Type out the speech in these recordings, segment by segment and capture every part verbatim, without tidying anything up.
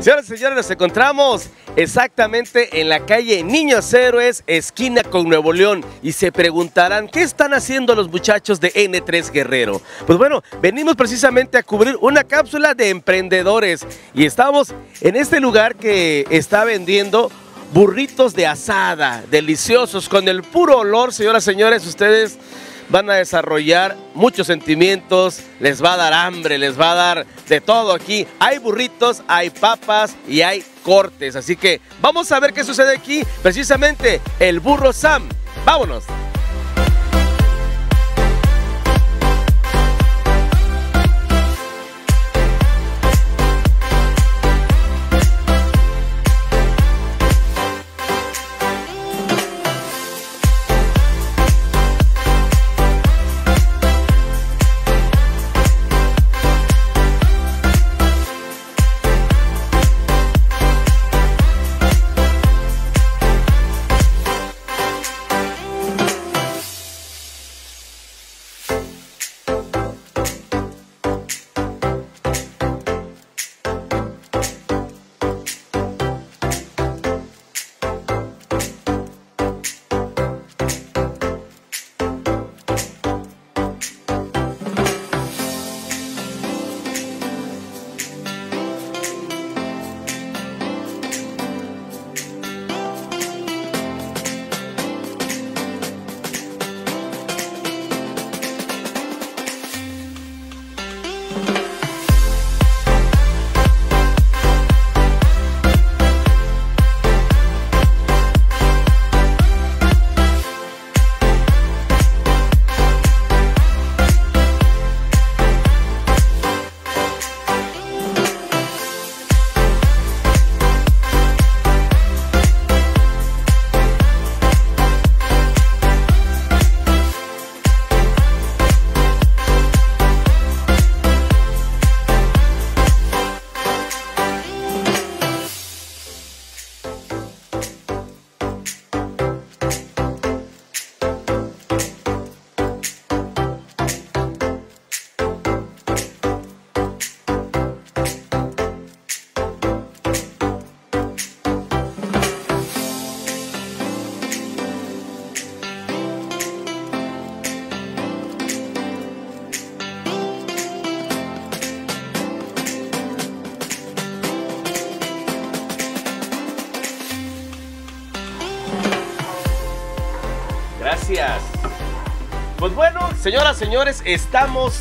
Señoras y señores, nos encontramos exactamente en la calle Niños Héroes, esquina con Nuevo León. Y se preguntarán, ¿qué están haciendo los muchachos de N tres Guerrero? Pues bueno, venimos precisamente a cubrir una cápsula de emprendedores. Y estamos en este lugar que está vendiendo burritos de asada, deliciosos, con el puro olor, señoras y señores, ustedes van a desarrollar muchos sentimientos, les va a dar hambre, les va a dar de todo aquí. Hay burritos, hay papas y hay cortes, así que vamos a ver qué sucede aquí, precisamente el Burro Sam. ¡Vámonos! Gracias. Pues bueno, señoras, señores, estamos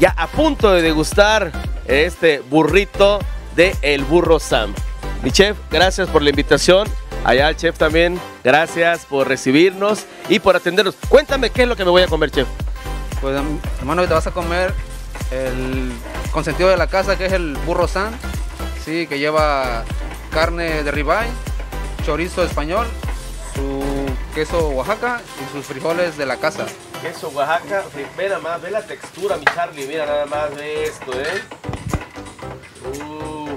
ya a punto de degustar este burrito de El Burro Sam. Mi chef, gracias por la invitación. Allá el chef también, gracias por recibirnos y por atendernos. Cuéntame qué es lo que me voy a comer, chef. Pues hermano, que te vas a comer el consentido de la casa, que es el Burro Sam, sí, que lleva carne de ribeye, chorizo español, su queso Oaxaca y sus frijoles de la casa. Queso Oaxaca, ve nada más, ve la textura, mi Charlie, mira nada más de esto, ¿eh? Uf.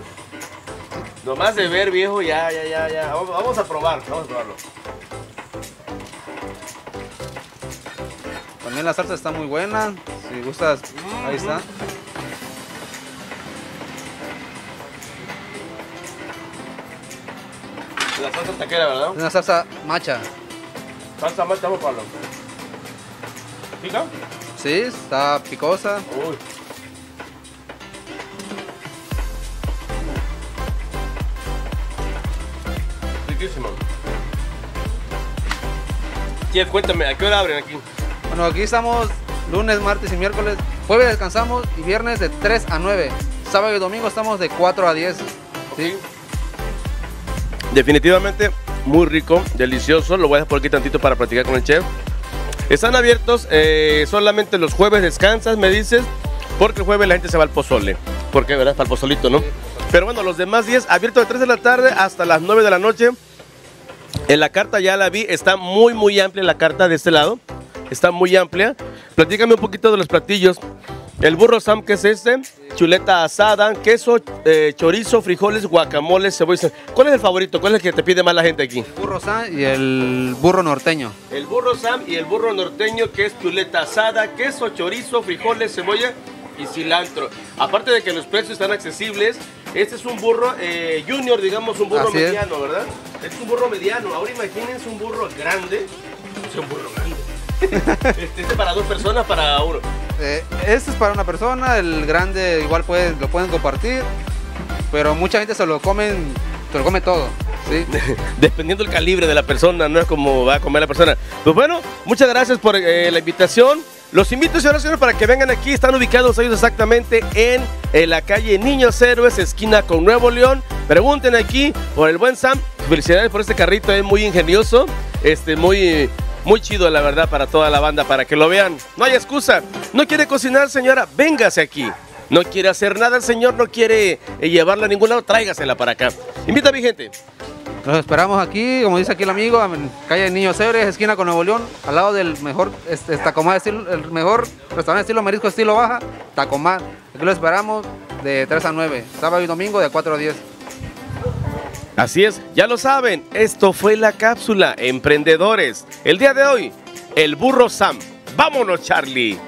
Nomás de ver, viejo, ya, ya, ya, ya. Vamos a probar, vamos a probarlo. También la salsa está muy buena, si gustas, ahí está. La salsa taquera, ¿verdad? Una salsa macha. ¿Salsa macha, vamos, Pablo? ¿Pica? Sí, está picosa. Uy. Riquísimo. Chef, cuéntame, ¿a qué hora abren aquí? Bueno, aquí estamos lunes, martes y miércoles. Jueves descansamos y viernes de tres a nueve. Sábado y domingo estamos de cuatro a diez. Okay. ¿Sí? Definitivamente muy rico, delicioso. Lo voy a dejar por aquí tantito para platicar con el chef. Están abiertos, eh, solamente los jueves descansas, me dices, porque el jueves la gente se va al pozole. Porque, ¿verdad? Para el pozolito, ¿no? Pero bueno, los demás días abiertos de tres de la tarde hasta las nueve de la noche. En la carta ya la vi, está muy, muy amplia la carta de este lado. Está muy amplia. Platícame un poquito de los platillos. El Burro Sam, que es este, chuleta asada, queso, eh, chorizo, frijoles, guacamole, cebolla. ¿Cuál es el favorito? ¿Cuál es el que te pide más la gente aquí? El Burro Sam y el burro norteño. El Burro Sam y el burro norteño, que es chuleta asada, queso, chorizo, frijoles, cebolla y cilantro. Aparte de que los precios están accesibles, Este es un burro eh, junior, digamos, un burro Así mediano, es. ¿verdad? Este es un burro mediano. Ahora imagínense un burro grande. Es un burro grande. Este es para dos personas, para uno. Eh, este es para una persona, el grande igual puede, lo pueden compartir, pero mucha gente se lo comen, se lo come todo. Sí. Dependiendo del calibre de la persona, no es como va a comer la persona. Pues bueno, muchas gracias por eh, la invitación. Los invito, señoras y señores, para que vengan aquí. Están ubicados ellos exactamente en eh, la calle Niños Héroes, esquina con Nuevo León. Pregunten aquí por el buen Sam. Felicidades por este carrito, es muy ingenioso, este, muy, muy chido, la verdad, para toda la banda, para que lo vean. No hay excusa. No quiere cocinar, señora, véngase aquí. No quiere hacer nada el señor, no quiere eh, llevarla a ningún lado, tráigasela para acá. Invita a mi gente. Los esperamos aquí, como dice aquí el amigo, en calle Niños Héroes, esquina con Nuevo León, al lado del mejor, este, Tacomá, el mejor restaurante estilo marisco, estilo baja, Tacomá. Aquí lo esperamos de tres a nueve, sábado y domingo de cuatro a diez. Así es, ya lo saben, esto fue la cápsula, emprendedores. El día de hoy, el burro Sam. ¡Vámonos, Charlie!